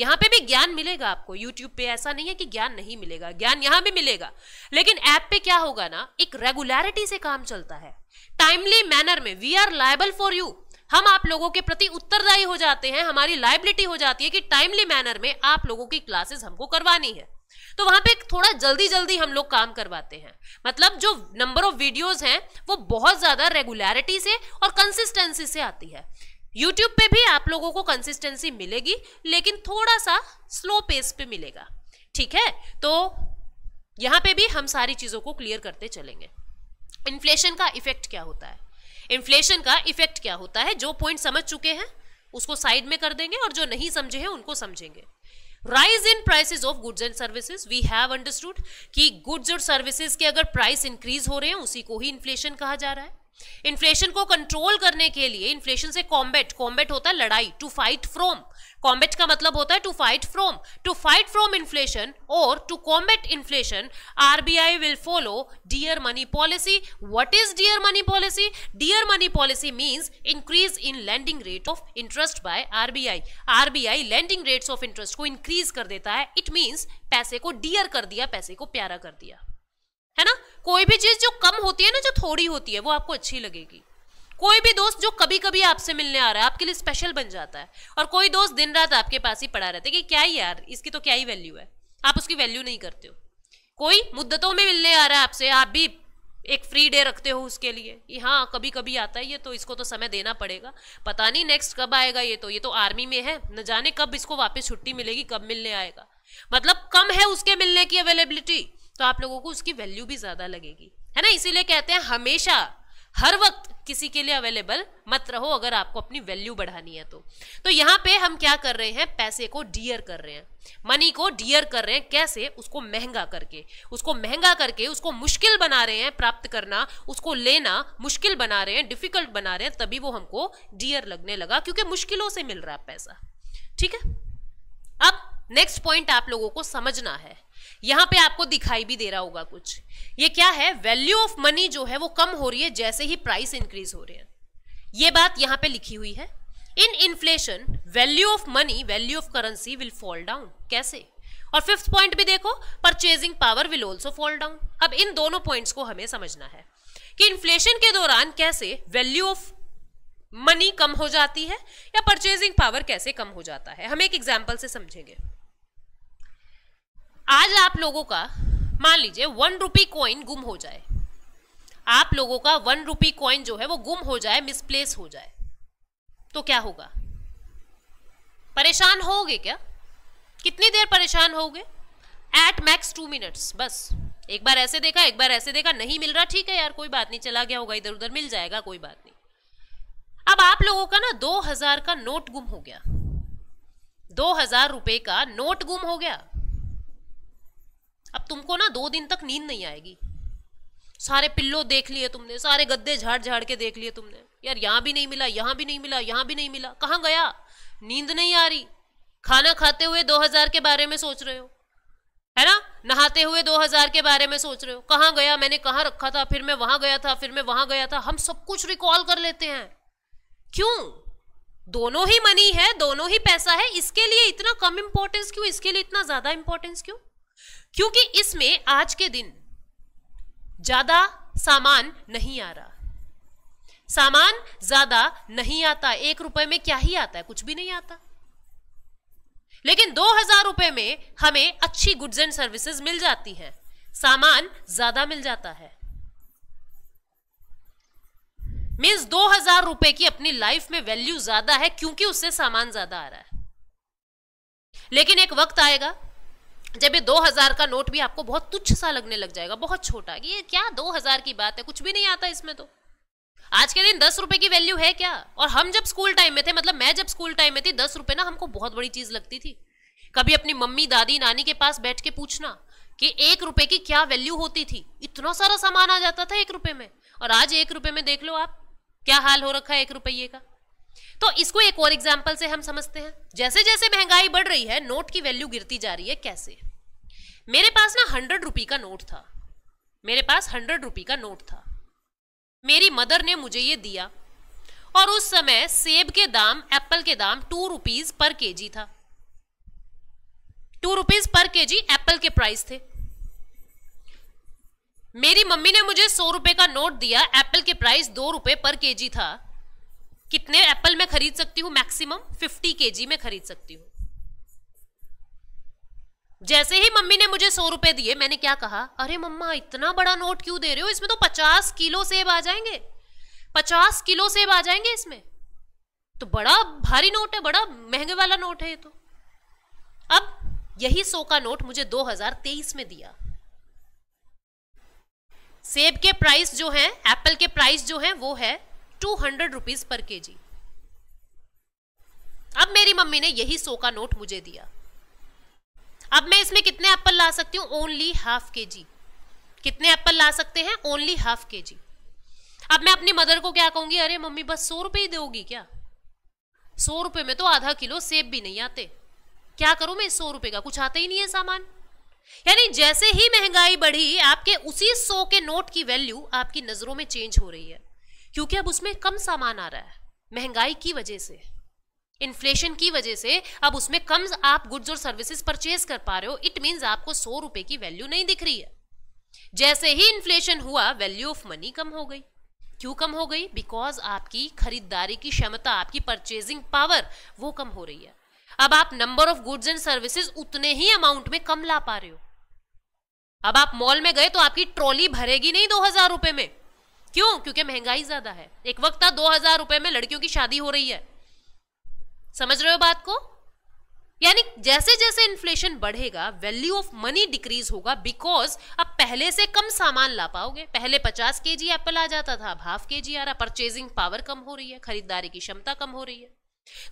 यहां पे भी ज्ञान मिलेगा आपको। यूट्यूब पे ऐसा नहीं है कि ज्ञान नहीं मिलेगा, ज्ञान यहां भी मिलेगा, लेकिन ऐप पे क्या होगा ना, एक रेगुलरिटी से काम चलता है, टाइमली मैनर में। We are liable for you, हम आप लोगों के प्रति उत्तरदायी हो जाते हैं, हमारी लायबिलिटी हो जाती है कि टाइमली मैनर में आप लोगों की क्लासेस हमको करवानी है। तो वहां पे थोड़ा जल्दी जल्दी हम लोग काम करवाते हैं, मतलब जो नंबर ऑफ वीडियोस हैं वो बहुत ज्यादा रेगुलरिटी से और कंसिस्टेंसी से आती है। यूट्यूब पे भी आप लोगों को कंसिस्टेंसी मिलेगी, लेकिन थोड़ा सा स्लो पेस पे मिलेगा, ठीक है? तो यहां पे भी हम सारी चीजों को क्लियर करते चलेंगे। इन्फ्लेशन का इफेक्ट क्या होता है, इन्फ्लेशन का इफेक्ट क्या होता है, जो पॉइंट समझ चुके हैं उसको साइड में कर देंगे और जो नहीं समझे हैं उनको समझेंगे। Rise in prices of goods and services, we have understood कि गुड्स और सर्विसेज के अगर प्राइस इंक्रीज हो रहे हैं उसी को ही इन्फ्लेशन कहा जा रहा है। इन्फ्लेशन को कंट्रोल करने के लिए, इन्फ्लेशन से कॉम्बैट, कॉम्बैट होता है लड़ाई, टू फाइट फ्रॉम, कॉम्बैट का मतलब होता है to fight from, to fight from inflation और to combat inflation RBI will follow dear money policy. What is dear money policy? Dear money policy means increase in lending rate of interest by RBI. RBI lending rates of interest को increase कर देता है, it means पैसे को dear कर दिया, पैसे को प्यारा कर दिया, है ना? कोई भी चीज जो कम होती है ना, जो थोड़ी होती है, वो आपको अच्छी लगेगी। कोई भी दोस्त जो कभी कभी आपसे मिलने आ रहा है आपके लिए स्पेशल बन जाता है, और कोई दोस्त दिन रात आपके पास ही पड़ा रहता है कि क्या ही यार, इसकी तो क्या ही वैल्यू है, आप उसकी वैल्यू नहीं करते हो। कोई मुद्दतों में मिलने आ रहा है आपसे, आप भी एक फ्री डे रखते हो उसके लिए कि हाँ कभी कभी आता है ये, तो इसको तो समय देना पड़ेगा, पता नहीं नेक्स्ट कब आएगा, ये तो ये तो आर्मी में है, न जाने कब इसको वापस छुट्टी मिलेगी, कब मिलने आएगा। मतलब कम है उसके मिलने की अवेलेबिलिटी, तो आप लोगों को उसकी वैल्यू भी ज्यादा लगेगी, है ना? इसीलिए कहते हैं हमेशा हर वक्त किसी के लिए अवेलेबल मत रहो, अगर आपको अपनी वैल्यू बढ़ानी है तो। तो यहाँ पे हम क्या कर रहे हैं, पैसे को डियर कर रहे हैं, मनी को डियर कर रहे हैं। कैसे? उसको महंगा करके, उसको महंगा करके उसको मुश्किल बना रहे हैं प्राप्त करना, उसको लेना मुश्किल बना रहे हैं, डिफिकल्ट बना रहे हैं, तभी वो हमको डियर लगने लगा, क्योंकि मुश्किलों से मिल रहा है पैसा, ठीक है? अब नेक्स्ट पॉइंट आप लोगों को समझना है, यहां पे आपको दिखाई भी दे रहा होगा कुछ, ये क्या है, वैल्यू ऑफ मनी जो है वो कम हो रही है जैसे ही प्राइस इंक्रीज हो रहे हैं, ये बात यहां पे लिखी हुई है। In inflation value of money, value of currency will fall down. कैसे? और फिफ्थ पॉइंट भी देखो, purchasing power will also fall down. अब इन दोनों पॉइंट्स को हमें समझना है कि इन्फ्लेशन के दौरान कैसे वैल्यू ऑफ मनी कम हो जाती है या परचेजिंग पावर कैसे कम हो जाता है। हम एक एग्जाम्पल से समझेंगे। आज आप लोगों का मान लीजिए वन रुपी कॉइन गुम हो जाए, आप लोगों का वन रुपी कॉइन जो है वो गुम हो जाए, मिसप्लेस हो जाए, तो क्या होगा? परेशान होगे क्या? कितनी देर परेशान होगे? एट मैक्स टू मिनट्स, बस। एक बार ऐसे देखा, एक बार ऐसे देखा, नहीं मिल रहा, ठीक है यार कोई बात नहीं, चला गया होगा इधर उधर, मिल जाएगा, कोई बात नहीं। अब आप लोगों का ना दो हजार का नोट गुम हो गया, दो हजार रुपये का नोट गुम हो गया। अब तुमको ना दो दिन तक नींद नहीं आएगी, सारे पिल्लो देख लिए तुमने, सारे गद्दे झाड़ झाड़ के देख लिए तुमने, यार यहाँ भी नहीं मिला, यहाँ भी नहीं मिला, यहाँ भी नहीं मिला, कहाँ गया, नींद नहीं आ रही। खाना खाते हुए दो हजार के बारे में सोच रहे हो, है ना? नहाते हुए दो हजार के बारे में सोच रहे हो, कहाँ गया, मैंने कहाँ रखा था, फिर मैं वहां गया था, फिर मैं वहां गया था। हम सब कुछ रिकॉल कर लेते हैं, क्यों? दोनों ही मनी है, दोनों ही पैसा है, इसके लिए इतना कम इंपॉर्टेंस क्यों, इसके लिए इतना ज्यादा इंपॉर्टेंस क्यों? क्योंकि इसमें आज के दिन ज्यादा सामान नहीं आ रहा, सामान ज्यादा नहीं आता। एक रुपए में क्या ही आता है, कुछ भी नहीं आता। लेकिन दो हजार रुपए में हमें अच्छी गुड्स एंड सर्विसेज मिल जाती हैं, सामान ज्यादा मिल जाता है। मींस दो हजार रुपए की अपनी लाइफ में वैल्यू ज्यादा है, क्योंकि उससे सामान ज्यादा आ रहा है। लेकिन एक वक्त आएगा जब ये दो हज़ार का नोट भी आपको बहुत तुच्छ सा लगने लग जाएगा, बहुत छोटा, ये क्या दो हज़ार की बात है, कुछ भी नहीं आता इसमें। तो आज के दिन दस रुपए की वैल्यू है क्या? और हम जब स्कूल टाइम में थे, मतलब मैं जब स्कूल टाइम में थी, दस रुपए ना हमको बहुत बड़ी चीज लगती थी। कभी अपनी मम्मी दादी नानी के पास बैठ के पूछना कि एक रुपए की क्या वैल्यू होती थी, इतना सारा सामान आ जाता था एक रुपए में। और आज एक रुपए में देख लो आप क्या हाल हो रखा है एक रुपये का। तो इसको एक और एग्जाम्पल से हम समझते हैं। जैसे जैसे महंगाई बढ़ रही है, नोट की वैल्यू गिरती जा रही है। कैसे? मेरे पास ना हंड्रेड रुपी का नोट था, मेरे पास हंड्रेड रुपी का नोट था, मेरी मदर ने मुझे ये दिया। और उस समय सेब के दाम, एप्पल के दाम टू रुपीज पर केजी था, two rupees per KG apple के प्राइस थे। मेरी मम्मी ने मुझे सौ रुपए का नोट दिया, एप्पल के प्राइस दो रुपए पर केजी था। कितने एप्पल में खरीद सकती हूँ? मैक्सिमम फिफ्टी केजी में खरीद सकती हूँ। जैसे ही मम्मी ने मुझे सौ रुपए दिए, मैंने क्या कहा, अरे मम्मा इतना बड़ा नोट क्यों दे रहे हो, इसमें तो पचास किलो सेब आ जाएंगे, पचास किलो सेब आ जाएंगे इसमें, तो बड़ा भारी नोट है, बड़ा महंगे वाला नोट है ये तो। अब यही सौ का नोट मुझे दो हज़ार तेईस में दिया। सेब के प्राइस जो है, एप्पल के प्राइस जो है वो है two hundred rupees per KG. अब मेरी मम्मी ने यही सौ का नोट मुझे दिया। अब मैं इसमें कितने एप्पल ला सकती हूँ? ओनली हाफ के जी। कितने एप्पल ला सकते हैं? ओनली हाफ के जी। अब मैं अपनी मदर को क्या कहूंगी, अरे मम्मी बस सौ रुपए ही दोगी क्या, सौ रुपए में तो आधा किलो सेब भी नहीं आते, क्या करूं मैं इस सौ रुपए का, कुछ आता ही नहीं है सामान। यानी जैसे ही महंगाई बढ़ी, आपके उसी सौ के नोट की वैल्यू आपकी नजरों में चेंज हो रही है, क्योंकि अब उसमें कम सामान आ रहा है महंगाई की वजह से, इन्फ्लेशन की वजह से। अब उसमें कम आप गुड्स और सर्विसेज परचेज कर पा रहे हो। इट मींस आपको सौ रुपए की वैल्यू नहीं दिख रही है। जैसे ही इन्फ्लेशन हुआ, वैल्यू ऑफ मनी कम हो गई। क्यों कम हो गई? बिकॉज आपकी खरीदारी की क्षमता, आपकी परचेजिंग पावर वो कम हो रही है। अब आप number of goods and services उतने ही अमाउंट में कम ला पा रहे हो। अब आप मॉल में गए तो आपकी ट्रॉली भरेगी नहीं दो हजार रुपए में। क्यों? क्योंकि महंगाई ज्यादा है। एक वक्त था दो हजार रुपए में लड़कियों की शादी हो रही है। समझ रहे हो बात को? यानी जैसे जैसे इन्फ्लेशन बढ़ेगा, वैल्यू ऑफ मनी डिक्रीज होगा, बिकॉज अब पहले से कम सामान ला पाओगे। पहले पचास केजी एप्पल आ जाता था, अब हाफ केजी आ रहा। परचेजिंग पावर कम हो रही है, खरीदारी की क्षमता कम हो रही है।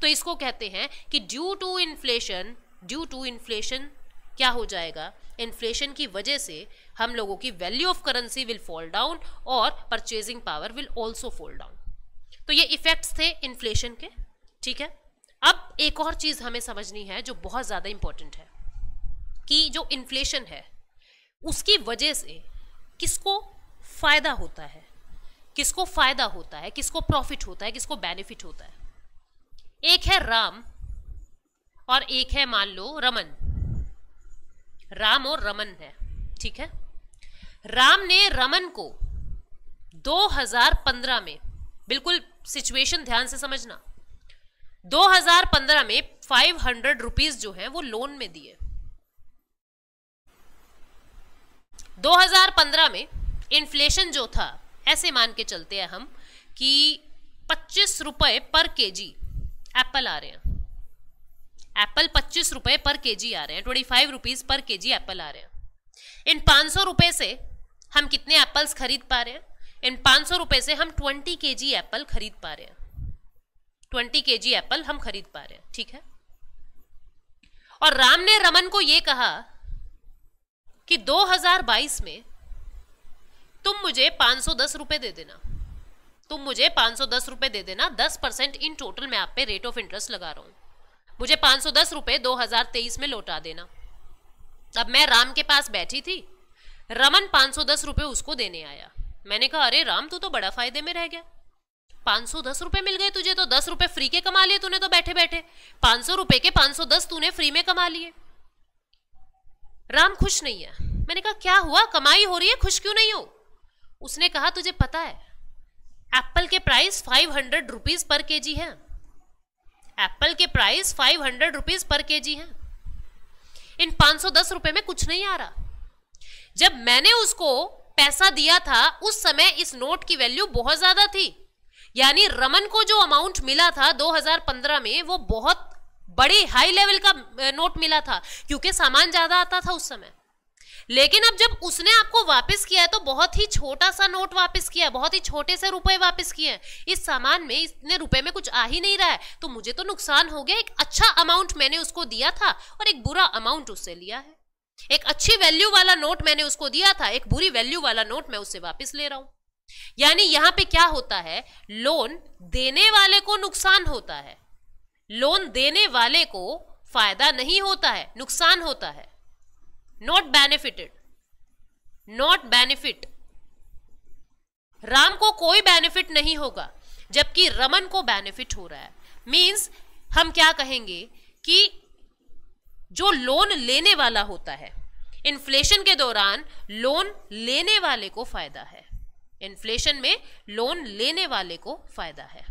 तो इसको कहते हैं कि due to inflation, due to inflation क्या हो जाएगा, इन्फ्लेशन की वजह से हम लोगों की value of currency will fall down और purchasing power will also fall down. तो ये इफेक्ट्स थे इन्फ्लेशन के। ठीक है, अब एक और चीज हमें समझनी है जो बहुत ज्यादा इंपॉर्टेंट है, कि जो इन्फ्लेशन है उसकी वजह से किसको फायदा होता है, किसको फायदा होता है, किसको प्रॉफिट होता है, किसको बेनिफिट होता है। एक है राम और एक है मान लो रमन, राम और रमन है। ठीक है, राम ने रमन को दो हज़ार पंद्रह में, बिल्कुल सिचुएशन ध्यान से समझना, दो हज़ार पंद्रह में फाइव हंड्रेड रुपीज जो है वो लोन में दिए। दो हज़ार पंद्रह में इन्फ्लेशन जो था, ऐसे मान के चलते हैं हम कि पच्चीस रुपए पर केजी एप्पल आ रहे हैं, एप्पल पच्चीस रुपए पर केजी आ रहे हैं, twenty five rupees per KG apple आ रहे हैं। इन पांच सौ रुपए से हम कितने एप्पल्स खरीद पा रहे हैं? इन पांच सौ रुपए से हम ट्वेंटी केजी एप्पल खरीद पा रहे हैं, ट्वेंटी केजी एप्पल हम खरीद पा रहे हैं। ठीक है, और राम ने रमन को यह कहा कि दो हज़ार बाईस में तुम मुझे पाँच सौ दस रुपए दे देना, तुम मुझे पाँच सौ दस रुपए दे देना, दस परसेंट इन टोटल मैं आप पे रेट ऑफ इंटरेस्ट लगा रहा हूं, मुझे पाँच सौ दस रुपए दो हज़ार तेईस में लौटा देना। अब मैं राम के पास बैठी थी, रमन पाँच सौ दस रुपए उसको देने आया। मैंने कहा, अरे राम तू तो बड़ा फायदे में रह गया, पांच सौ दस रुपए मिल गए तुझे, तो दस रुपए फ्री के कमा लिए तूने, तो बैठे बैठे पांच सौ रुपए के पांच सौ दस तूने फ्री में कमा लिए। राम खुश नहीं है। मैंने कहा क्या हुआ, कमाई हो रही है, खुश क्यों नहीं हो? उसने कहा तुझे पता है एप्पल के price five hundred rupees per KG है, एप्पल के price five hundred rupees per KG है, इन पांच सौ दस रुपए में कुछ नहीं आ रहा। जब मैंने उसको पैसा दिया था उस समय इस नोट की वैल्यू बहुत ज्यादा थी, यानी रमन को जो अमाउंट मिला था दो हज़ार पंद्रह में वो बहुत बड़ी हाई लेवल का नोट मिला था क्योंकि सामान ज्यादा आता था उस समय। लेकिन अब जब उसने आपको वापस किया है तो बहुत ही छोटा सा नोट वापस किया है, बहुत ही छोटे से रुपए वापस किए हैं। इस सामान में, इतने रुपए में कुछ आ ही नहीं रहा है, तो मुझे तो नुकसान हो गया। एक अच्छा अमाउंट मैंने उसको दिया था और एक बुरा अमाउंट उससे लिया है। एक अच्छी वैल्यू वाला नोट मैंने उसको दिया था, एक बुरी वैल्यू वाला नोट मैं उससे वापस ले रहा हूं। यानी यहां पे क्या होता है, लोन देने वाले को नुकसान होता है, लोन देने वाले को फायदा नहीं होता है, नुकसान होता है। Not benefited, not benefit. Ram को कोई बेनिफिट नहीं होगा जबकि रमन को बेनिफिट हो रहा है। मींस हम क्या कहेंगे कि जो लोन लेने वाला होता है, इन्फ्लेशन के दौरान लोन लेने वाले को फायदा है, इन्फ्लेशन में लोन लेने वाले को फायदा है।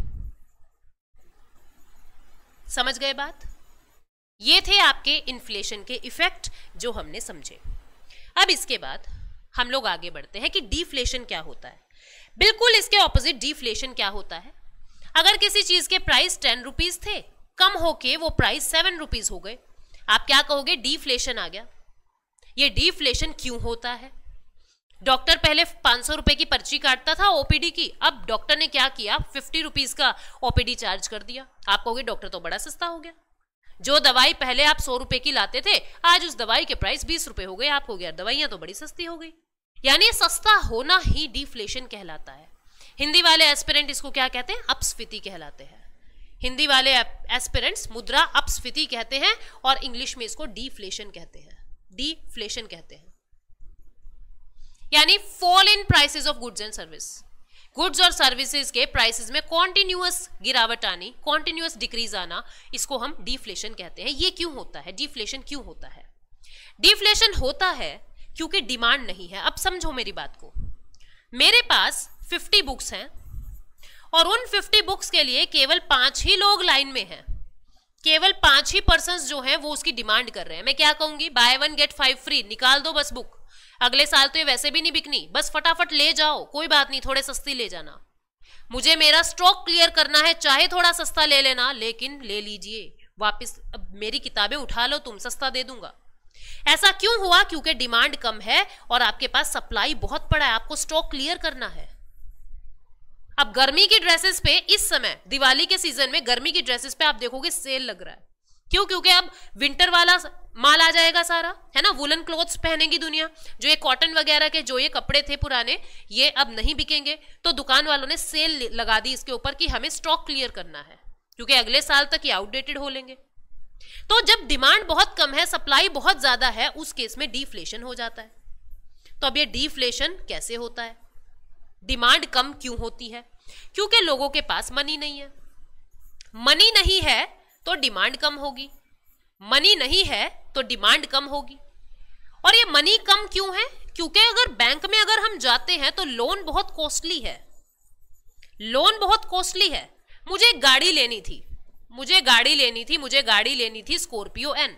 समझ गए बात? ये थे आपके इन्फ्लेशन के इफेक्ट जो हमने समझे। अब इसके बाद हम लोग आगे बढ़ते हैं कि डिफ्लेशन क्या होता है। बिल्कुल इसके ऑपोजिट डिफ्लेशन क्या होता है। अगर किसी चीज के प्राइस टेन रुपीज थे, कम होके वो प्राइस सेवन रुपीज हो गए, आप क्या कहोगे, डिफ्लेशन आ गया। ये डिफ्लेशन क्यों होता है? डॉक्टर पहले पाँच सौ रुपए की पर्ची काटता था ओपीडी की, अब डॉक्टर ने क्या किया, फिफ्टी रुपीज का ओपीडी चार्ज कर दिया। आप कहोगे डॉक्टर तो बड़ा सस्ता हो गया। जो दवाई पहले आप सौ रुपए की लाते थे, आज उस दवाई के प्राइस बीस रुपए हो गए। आप हो गया दवाइयां तो बड़ी सस्ती हो गई। यानी सस्ता होना ही डिफ्लेशन कहलाता है। हिंदी वाले एस्पिरेंट इसको क्या कहते हैं, अपस्फीति कहलाते हैं। हिंदी वाले एस्पिरेंट्स मुद्रा अपस्फीति कहते हैं और इंग्लिश में इसको डिफ्लेशन कहते हैं, डिफ्लेशन कहते हैं। यानी fall in prices of goods and service, goods और सर्विसेज के प्राइसेस में कॉन्टिन्यूअस गिरावट आनी, कॉन्टिन्यूअस डिक्रीज आना, इसको हम डिफ्लेशन कहते हैं। ये क्यों होता है, डिफ्लेशन क्यों होता है? डिफ्लेशन होता है क्योंकि डिमांड नहीं है। अब समझो मेरी बात को, मेरे पास पचास बुक्स हैं और उन पचास बुक्स के लिए केवल पांच ही लोग लाइन में हैं, केवल पांच ही पर्संस जो हैं वो उसकी डिमांड कर रहे हैं। मैं क्या कहूंगी, buy one get five free, निकाल दो बस बुक, अगले साल तो ये वैसे भी नहीं बिकनी, बस फटाफट ले जाओ, कोई बात नहीं, थोड़े सस्ती ले जाना, मुझे मेरा स्टॉक क्लियर करना है, चाहे थोड़ा सस्ता ले लेना, लेकिन ले लीजिए वापस, अब मेरी किताबें उठा लो तुम, सस्ता दे दूंगा। ऐसा क्यों हुआ? क्योंकि डिमांड कम है और आपके पास सप्लाई बहुत पड़ा है, आपको स्टॉक क्लियर करना है। अब गर्मी की ड्रेसेस पे इस समय दिवाली के सीजन में गर्मी की ड्रेसेस पे आप देखोगे सेल लग रहा है। क्यों? क्योंकि अब विंटर वाला माल आ जाएगा सारा, है ना, वुलन क्लोथ्स पहनेगी दुनिया, जो ये कॉटन वगैरह के जो ये कपड़े थे पुराने, ये अब नहीं बिकेंगे, तो दुकान वालों ने सेल लगा दी इसके ऊपर कि हमें स्टॉक क्लियर करना है क्योंकि अगले साल तक ये आउटडेटेड हो लेंगे। तो जब डिमांड बहुत कम है, सप्लाई बहुत ज्यादा है, उस केस में डिफ्लेशन हो जाता है। तो अब ये डिफ्लेशन कैसे होता है, डिमांड कम क्यों होती है? क्योंकि लोगों के पास मनी नहीं है। मनी नहीं है तो डिमांड कम होगी, मनी नहीं है तो डिमांड कम होगी। और ये मनी कम क्यों है? क्योंकि अगर बैंक में अगर हम जाते हैं तो लोन बहुत कॉस्टली है, लोन बहुत कॉस्टली है। मुझे गाड़ी लेनी थी, मुझे गाड़ी लेनी थी, मुझे गाड़ी लेनी थी स्कॉर्पियो एन,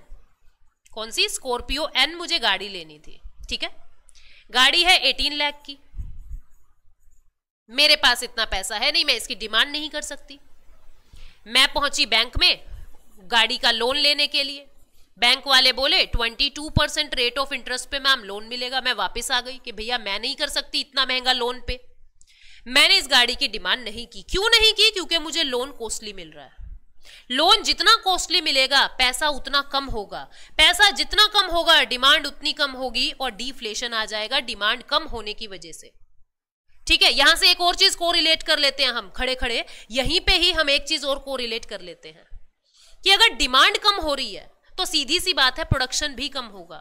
कौन सी, स्कॉर्पियो एन, मुझे गाड़ी लेनी थी, ठीक है, गाड़ी है अठारह लाख की, मेरे पास इतना पैसा है नहीं, मैं इसकी डिमांड नहीं कर सकती। मैं पहुंची बैंक में गाड़ी का लोन लेने के लिए, बैंक वाले बोले बाईस परसेंट रेट ऑफ इंटरेस्ट पे मैम लोन मिलेगा। मैं वापस आ गई कि भैया मैं नहीं कर सकती इतना महंगा लोन पे, मैंने इस गाड़ी की डिमांड नहीं की। क्यों नहीं की? क्योंकि मुझे लोन कॉस्टली मिल रहा है। लोन जितना कॉस्टली मिलेगा, पैसा उतना कम होगा, पैसा जितना कम होगा डिमांड उतनी कम होगी और डिफ्लेशन आ जाएगा डिमांड कम होने की वजह से। ठीक है, यहां से एक और चीज को रिलेट कर लेते हैं हम, खड़े खड़े यहीं पे ही हम एक चीज और को रिलेट कर लेते हैं कि अगर डिमांड कम हो रही है तो सीधी सी बात है प्रोडक्शन भी कम होगा,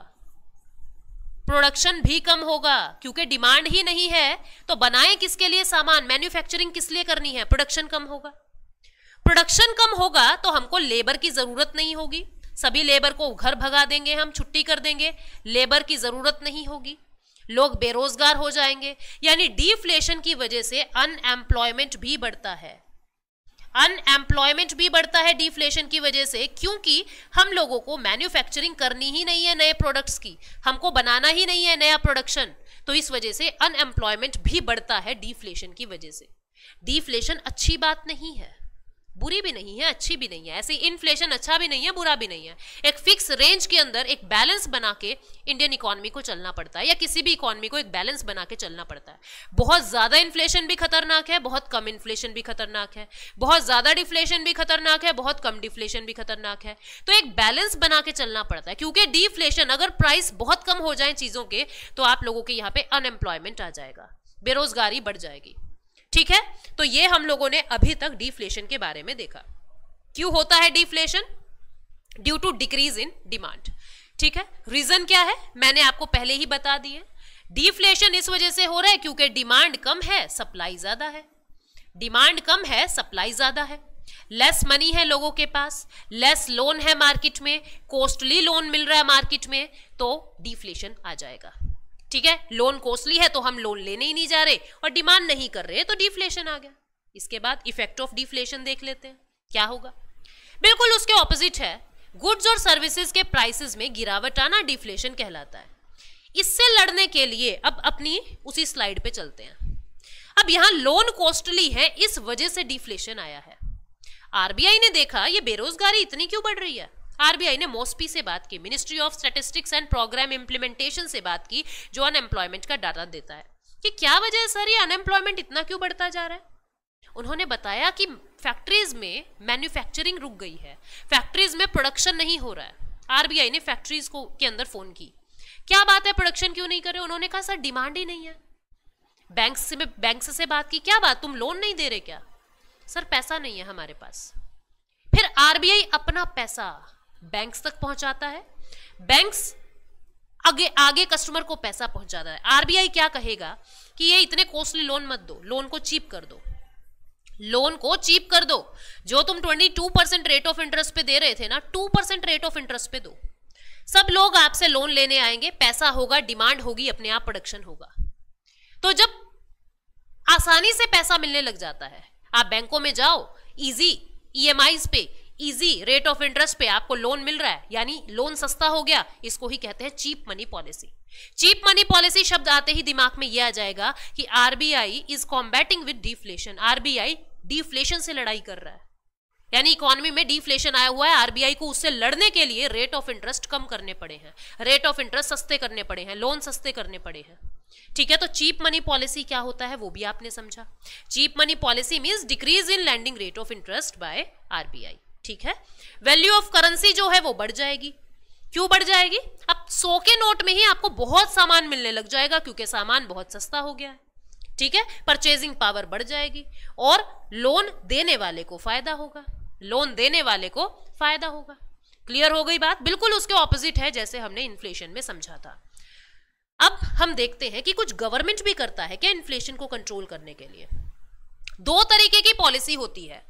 प्रोडक्शन भी कम होगा। क्योंकि डिमांड ही नहीं है तो बनाए किसके लिए सामान, मैन्युफैक्चरिंग किस लिए करनी है, प्रोडक्शन कम होगा। प्रोडक्शन कम होगा तो हमको लेबर की जरूरत नहीं होगी, सभी लेबर को घर भगा देंगे, हम छुट्टी कर देंगे, लेबर की जरूरत नहीं होगी, लोग बेरोजगार हो जाएंगे। यानी डिफ्लेशन की वजह से अनएम्प्लॉयमेंट भी बढ़ता है, अनएम्प्लॉयमेंट भी बढ़ता है डिफ्लेशन की वजह से, क्योंकि हम लोगों को मैन्युफैक्चरिंग करनी ही नहीं है नए प्रोडक्ट्स की, हमको बनाना ही नहीं है नया प्रोडक्शन, तो इस वजह से अनएम्प्लॉयमेंट भी बढ़ता है डिफ्लेशन की वजह से। डिफ्लेशन अच्छी बात नहीं है, बुरी भी नहीं है, अच्छी भी नहीं है, ऐसी इन्फ्लेशन अच्छा भी नहीं है, बुरा भी नहीं है। एक फिक्स रेंज के अंदर एक बैलेंस बना के इंडियन इकोनॉमी को चलना पड़ता है, या किसी भी इकोनॉमी को एक बैलेंस बना के चलना पड़ता है। बहुत ज़्यादा इन्फ्लेशन भी खतरनाक है, बहुत कम इन्फ्लेशन भी खतरनाक है, बहुत ज़्यादा डिफ्लेशन भी खतरनाक है, बहुत कम डिफ्लेशन भी खतरनाक है। तो एक बैलेंस बना के चलना पड़ता है, क्योंकि डिफ्लेशन, अगर प्राइस बहुत कम हो जाए चीज़ों के, तो आप लोगों के यहाँ पर अनएम्प्लॉयमेंट आ जाएगा, बेरोजगारी बढ़ जाएगी। ठीक है, तो ये हम लोगों ने अभी तक डिफ्लेशन के बारे में देखा। क्यों होता है deflation? Due to decrease in demand. ठीक है, रीजन क्या है मैंने आपको पहले ही बता दिए। डिफ्लेशन इस वजह से हो रहा है क्योंकि डिमांड कम है, सप्लाई ज्यादा है। डिमांड कम है, सप्लाई ज्यादा है, लेस मनी है लोगों के पास, लेस लोन है मार्केट में, कॉस्टली लोन मिल रहा है मार्केट में, तो डिफ्लेशन आ जाएगा। ठीक है, लोन कॉस्टली है तो हम लोन लेने ही नहीं जा रहे और डिमांड नहीं कर रहे, तो डिफ्लेशन आ गया। इसके बाद इफेक्ट ऑफ डिफ्लेशन देख लेते हैं क्या होगा। बिल्कुल उसके ऑपोजिट है, गुड्स और सर्विसेज के प्राइसेस में गिरावट आना डिफ्लेशन कहलाता है। इससे लड़ने के लिए अब अपनी उसी स्लाइड पे चलते हैं। अब यहाँ लोन कॉस्टली है, इस वजह से डिफ्लेशन आया है। आरबीआई ने देखा ये बेरोजगारी इतनी क्यों बढ़ रही है। आरबीआई ने मोस्पी से बात की, ministry of statistics and programme implementation से बात की, जो अनएम्प्लॉयमेंट का डाटा देता है कि क्या वजह है सर ये अनएम्प्लॉयमेंट इतना क्यों बढ़ता जा रहा है। उन्होंने बताया कि फैक्ट्रीज में मैन्युफैक्चरिंग रुक गई है, फैक्ट्रीज में प्रोडक्शन नहीं हो रहा है। आरबीआई ने फैक्ट्रीज को के अंदर फोन की, क्या बात है प्रोडक्शन क्यों नहीं कर रहे। उन्होंने कहा सर डिमांड ही नहीं है। बैंक से बैंक से बात की, क्या बात तुम लोन नहीं दे रहे क्या। सर पैसा नहीं है हमारे पास। फिर आरबीआई अपना पैसा बैंक्स तक पहुंचाता है, बैंक्स आगे आगे कस्टमर को पैसा पहुंचाता है। आरबीआई क्या कहेगा कि ये इतने कॉस्टली लोन मत दो, लोन को चीप कर दो, लोन को चीप कर दो। जो तुम बाईस परसेंट रेट ऑफ इंटरेस्ट पे दे रहे थे ना, दो परसेंट रेट ऑफ इंटरेस्ट पे दो। सब लोग आपसे लोन लेने आएंगे, पैसा होगा, डिमांड होगी, अपने आप प्रोडक्शन होगा। तो जब आसानी से पैसा मिलने लग जाता है, आप बैंकों में जाओ, इजी ई एम आईज पे, इजी रेट ऑफ इंटरेस्ट पे आपको लोन मिल रहा है, यानी लोन सस्ता हो गया। इसको ही कहते हैं cheap money policy. Cheap money policy शब्द आते ही दिमाग में यह आ जाएगा कि RBI is combating with deflation, RBI deflation से लड़ाई कर रहा है। यानी इकोनॉमी में डिफ्लेशन आया हुआ है, आरबीआई को उससे लड़ने के लिए रेट ऑफ इंटरेस्ट कम करने पड़े हैं, रेट ऑफ इंटरेस्ट सस्ते करने पड़े हैं, लोन सस्ते करने पड़े हैं। ठीक है, तो चीप मनी पॉलिसी क्या होता है वो भी आपने समझा। Cheap money policy means decrease in lending rate of interest by RBI. ठीक है, वैल्यू ऑफ करेंसी जो है वो बढ़ जाएगी। क्यों बढ़ जाएगी? अब सौ के नोट में ही आपको बहुत सामान मिलने लग जाएगा क्योंकि सामान बहुत सस्ता हो गया है। ठीक है, परचेजिंग पावर बढ़ जाएगी और लोन देने वाले को फायदा होगा, लोन देने वाले को फायदा होगा। क्लियर हो गई बात? बिल्कुल उसके ऑपोजिट है जैसे हमने इन्फ्लेशन में समझा था। अब हम देखते हैं कि कुछ गवर्नमेंट भी करता है क्या इन्फ्लेशन को कंट्रोल करने के लिए। दो तरीके की पॉलिसी होती है,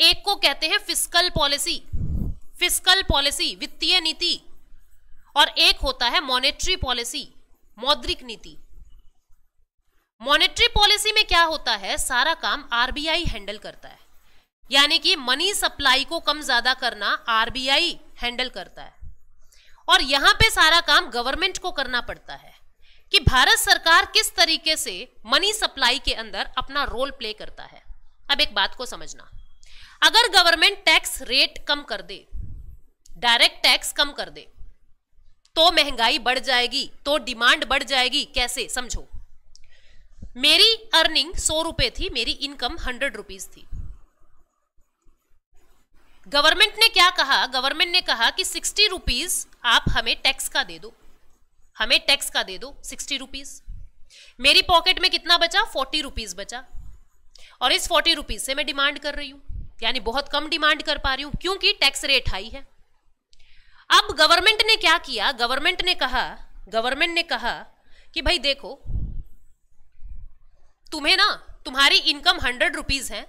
एक को कहते हैं फिस्कल पॉलिसी, फिस्कल पॉलिसी वित्तीय नीति, और एक होता है मॉनेटरी पॉलिसी, मौद्रिक नीति। मॉनेटरी पॉलिसी में क्या होता है, सारा काम आरबीआई हैंडल करता है, यानी कि मनी सप्लाई को कम ज्यादा करना आरबीआई हैंडल करता है। और यहां पे सारा काम गवर्नमेंट को करना पड़ता है कि भारत सरकार किस तरीके से मनी सप्लाई के अंदर अपना रोल प्ले करता है। अब एक बात को समझना, अगर गवर्नमेंट टैक्स रेट कम कर दे, डायरेक्ट टैक्स कम कर दे, तो महंगाई बढ़ जाएगी, तो डिमांड बढ़ जाएगी। कैसे समझो, मेरी अर्निंग सौ रुपए थी, मेरी इनकम हंड्रेड रुपीज थी। गवर्नमेंट ने क्या कहा, गवर्नमेंट ने कहा कि सिक्सटी रुपीज आप हमें टैक्स का दे दो, हमें टैक्स का दे दो सिक्सटी रुपीज। मेरी पॉकेट में कितना बचा, फोर्टी रुपीज बचा, और इस फोर्टी रुपीज से मैं डिमांड कर रही हूं, यानी बहुत कम डिमांड कर पा रही हूं क्योंकि टैक्स रेट हाई है। अब गवर्नमेंट ने क्या किया, गवर्नमेंट ने कहा, गवर्नमेंट ने कहा कि भाई देखो तुम्हें ना, तुम्हारी इनकम हंड्रेड रुपीज है,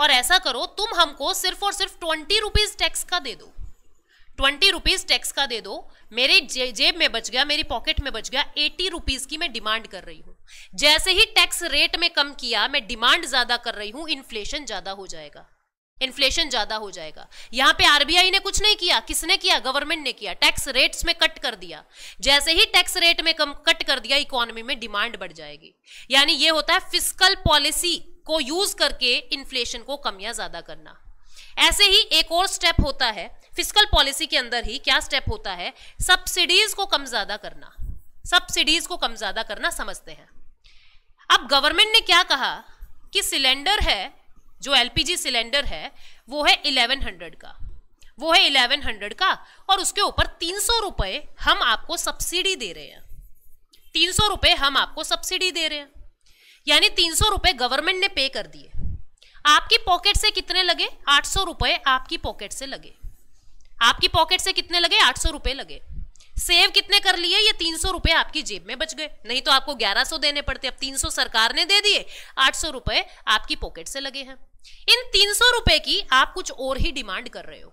और ऐसा करो तुम हमको सिर्फ और सिर्फ ट्वेंटी रुपीज टैक्स का दे दो, ट्वेंटी रुपीज टैक्स का दे दो। मेरे जे, जेब में बच गया, मेरी पॉकेट में बच गया एटी रुपीज की मैं डिमांड कर रही हूं। जैसे ही टैक्स रेट में कम किया, मैं डिमांड ज्यादा कर रही हूं, इन्फ्लेशन ज्यादा हो जाएगा, इन्फ्लेशन ज्यादा हो जाएगा। यहां पे आरबीआई ने कुछ नहीं किया, किसने किया, गवर्नमेंट ने किया, टैक्स रेट्स में कट कर दिया। जैसे ही टैक्स रेट में कम कट कर दिया, इकोनॉमी में डिमांड बढ़ जाएगी। यानी ये होता है फिस्कल पॉलिसी को यूज करके इन्फ्लेशन को कम या ज्यादा करना। ऐसे ही एक और स्टेप होता है फिस्कल पॉलिसी के अंदर ही, क्या स्टेप होता है, सब्सिडीज को कम ज्यादा करना। सब्सिडीज को कम ज्यादा करना समझते हैं। अब गवर्नमेंट ने क्या कहा कि सिलेंडर है जो एलपीजी सिलेंडर है वो है ग्यारह सौ का, वो है ग्यारह सौ का और उसके ऊपर तीन सौ रुपए हम आपको सब्सिडी दे रहे हैं, तीन सौ रुपए हम आपको सब्सिडी दे रहे हैं, यानी तीन सौ रुपए गवर्नमेंट ने पे कर दिए। आपकी पॉकेट से कितने लगे, आठ सौ रुपए आपकी पॉकेट से लगे, आपकी पॉकेट से कितने लगे, आठ सौ रुपए लगे। सेव कितने कर लिए, ये तीन सौ रुपए आपकी जेब में बच गए, नहीं तो आपको ग्यारह सौ देने पड़ते। अब तीन सौ सरकार ने दे दिए, आठ सौ रुपए आपकी पॉकेट से लगे हैं। इन तीन सौ रुपए की आप कुछ और ही डिमांड कर रहे हो।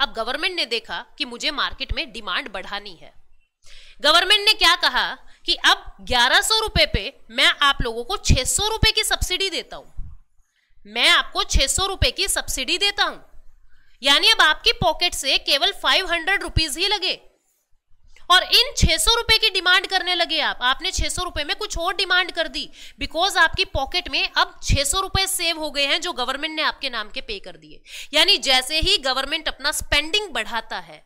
अब गवर्नमेंट ने देखा कि मुझे मार्केट में डिमांड बढ़ानी है। गवर्नमेंट ने क्या कहा कि अब ग्यारह सौ रुपए पे मैं आप लोगों को छह सौ रुपए की सब्सिडी देता हूं, मैं आपको छह सौ रुपए की सब्सिडी देता हूं, यानी अब आपकी पॉकेट से केवल फाइव हंड्रेड रुपीज ही लगे। और इन छह सौ रुपए की डिमांड करने लगे आप, आपने छह सौ रुपए में कुछ और डिमांड कर दी, बिकॉज आपकी पॉकेट में अब छह सौ रुपए सेव हो गए हैं जो गवर्नमेंट ने आपके नाम के पे कर दिए। यानी जैसे ही गवर्नमेंट अपना स्पेंडिंग बढ़ाता है,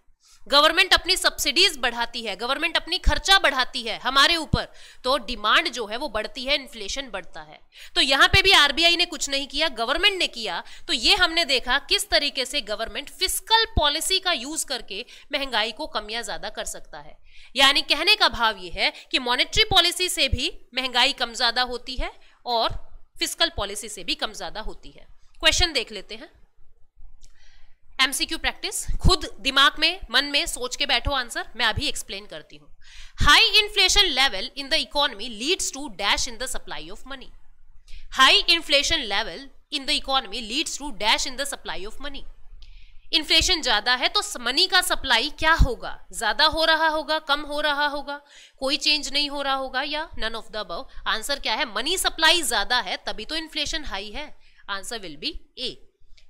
गवर्नमेंट अपनी सब्सिडीज बढ़ाती है, गवर्नमेंट अपनी खर्चा बढ़ाती है हमारे ऊपर, तो डिमांड जो है वो बढ़ती है, इन्फ्लेशन बढ़ता है। तो यहाँ पे भी आरबीआई ने कुछ नहीं किया, गवर्नमेंट ने किया। तो ये हमने देखा किस तरीके से गवर्नमेंट फिस्कल पॉलिसी का यूज करके महंगाई को कम या ज्यादा कर सकता है। यानी कहने का भाव ये है कि मॉनेटरी पॉलिसी से भी महंगाई कम ज्यादा होती है और फिस्कल पॉलिसी से भी कम ज्यादा होती है। क्वेश्चन देख लेते हैं, एमसीक्यू प्रैक्टिस, खुद दिमाग में मन में सोच के बैठो आंसर, मैं अभी एक्सप्लेन करती हूँ। High inflation level in the economy leads to dash in the supply of money. High inflation level in the economy leads to dash in the supply of money. Inflation ज्यादा है तो money का supply क्या होगा, ज्यादा हो रहा होगा, कम हो रहा होगा, कोई चेंज नहीं हो रहा होगा, या none of the above. Answer क्या है, मनी सप्लाई ज्यादा है तभी तो इन्फ्लेशन हाई है। Answer will be A.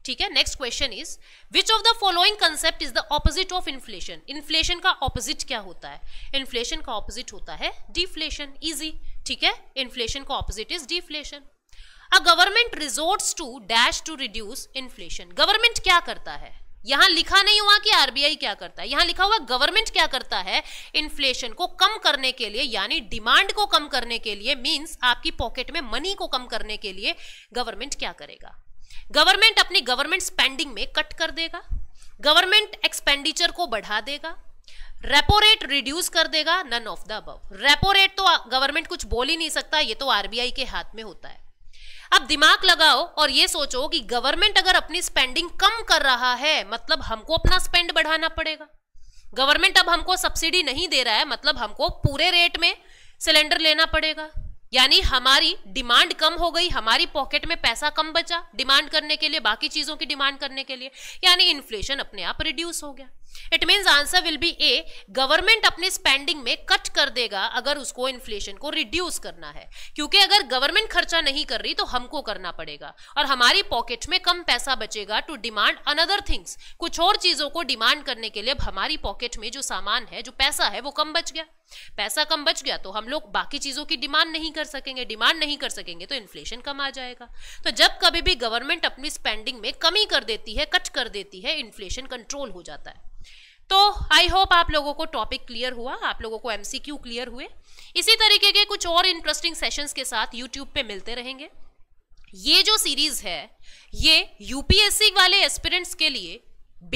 ठीक है, next question is which of the following concept is the opposite of inflation. Inflation का ऑपोजिट क्या होता है, इन्फ्लेशन का ऑपोजिट होता है डिफ्लेशन। इजी, ठीक है, इन्फ्लेशन का opposite is deflation. A government resorts to dash to reduce inflation. Government क्या करता है, यहां लिखा नहीं हुआ कि आरबीआई क्या करता है, यहां लिखा हुआ गवर्नमेंट क्या करता है इन्फ्लेशन को कम करने के लिए, यानी डिमांड को कम करने के लिए, मीन्स आपकी पॉकेट में मनी को कम करने के लिए गवर्नमेंट क्या करेगा। गवर्नमेंट अपनी गवर्नमेंट स्पेंडिंग में कट कर देगा, गवर्नमेंट एक्सपेंडिचर को बढ़ा देगा, रेपो रेट रिड्यूस कर देगा, none of the above. Repo rate तो गवर्नमेंट कुछ बोल ही नहीं सकता, ये तो आरबीआई के हाथ में होता है। अब दिमाग लगाओ और ये सोचो कि गवर्नमेंट अगर अपनी स्पेंडिंग कम कर रहा है मतलब हमको अपना स्पेंड बढ़ाना पड़ेगा। गवर्नमेंट अब हमको सब्सिडी नहीं दे रहा है मतलब हमको पूरे रेट में सिलेंडर लेना पड़ेगा, यानी हमारी डिमांड कम हो गई, हमारी पॉकेट में पैसा कम बचा डिमांड करने के लिए, बाकी चीजों की डिमांड करने के लिए, यानी इन्फ्लेशन अपने आप रिड्यूस हो गया। It means answer will be A, government अपनी स्पेंडिंग में कट कर देगा अगर उसको इन्फ्लेशन को रिड्यूस करना है, क्योंकि अगर गवर्नमेंट खर्चा नहीं कर रही तो हमको करना पड़ेगा और हमारी पॉकेट में कम पैसा बचेगा टू डिमांड अनदर थिंग्स। कुछ और चीजों को डिमांड करने के लिए हमारी पॉकेट में जो सामान है, जो पैसा है, वो कम बच गया। पैसा कम बच गया तो हम लोग बाकी चीजों की डिमांड नहीं कर सकेंगे, डिमांड नहीं कर सकेंगे तो इन्फ्लेशन कम आ जाएगा। तो जब कभी भी गवर्नमेंट अपनी स्पेंडिंग में कमी कर देती है, कट कर देती है, इन्फ्लेशन कंट्रोल हो जाता है। तो आई होप आप लोगों को टॉपिक क्लियर हुआ, आप लोगों को एमसीक्यू क्लियर हुए। इसी तरीके के कुछ और इंटरेस्टिंग सेशंस के साथ यूट्यूब पे मिलते रहेंगे। ये जो सीरीज है ये यूपीएससी वाले एस्पिरेंट्स के लिए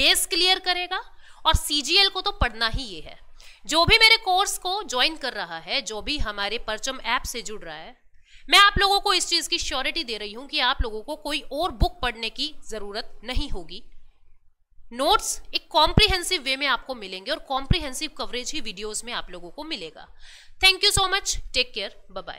बेस क्लियर करेगा और सीजीएल को तो पढ़ना ही ये है। जो भी मेरे कोर्स को ज्वाइन कर रहा है, जो भी हमारे परचम ऐप से जुड़ रहा है, मैं आप लोगों को इस चीज़ की श्योरिटी दे रही हूँ कि आप लोगों को कोई और बुक पढ़ने की ज़रूरत नहीं होगी। नोट्स एक कॉम्प्रिहेंसिव वे में आपको मिलेंगे और कॉम्प्रिहेंसिव कवरेज ही वीडियोज़ में आप लोगों को मिलेगा। Thank you so much, take care, bye bye.